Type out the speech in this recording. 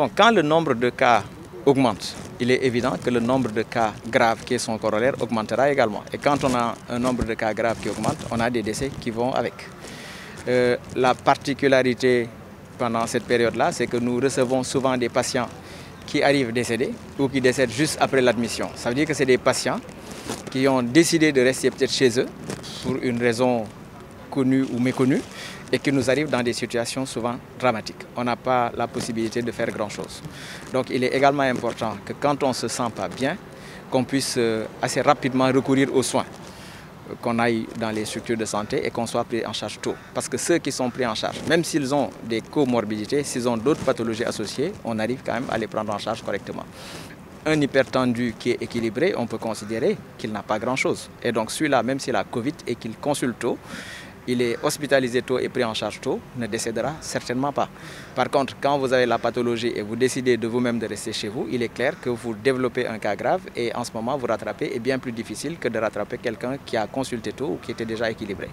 Bon, quand le nombre de cas augmente, il est évident que le nombre de cas graves qui est son corollaire augmentera également. Et quand on a un nombre de cas graves qui augmente, on a des décès qui vont avec. La particularité pendant cette période-là, c'est que nous recevons souvent des patients qui arrivent décédés ou qui décèdent juste après l'admission. Ça veut dire que c'est des patients qui ont décidé de rester peut-être chez eux pour une raison connue ou méconnue et qui nous arrivent dans des situations souvent dramatiques. On n'a pas la possibilité de faire grand-chose. Donc il est également important que quand on ne se sent pas bien, qu'on puisse assez rapidement recourir aux soins, qu'on aille dans les structures de santé et qu'on soit pris en charge tôt. Parce que ceux qui sont pris en charge, même s'ils ont des comorbidités, s'ils ont d'autres pathologies associées, on arrive quand même à les prendre en charge correctement. Un hypertendu qui est équilibré, on peut considérer qu'il n'a pas grand-chose. Et donc celui-là, même s'il a Covid et qu'il consulte tôt, il est hospitalisé tôt et pris en charge tôt, ne décédera certainement pas. Par contre, quand vous avez la pathologie et vous décidez de vous-même de rester chez vous, il est clair que vous développez un cas grave et en ce moment, vous rattraper est bien plus difficile que de rattraper quelqu'un qui a consulté tôt ou qui était déjà équilibré.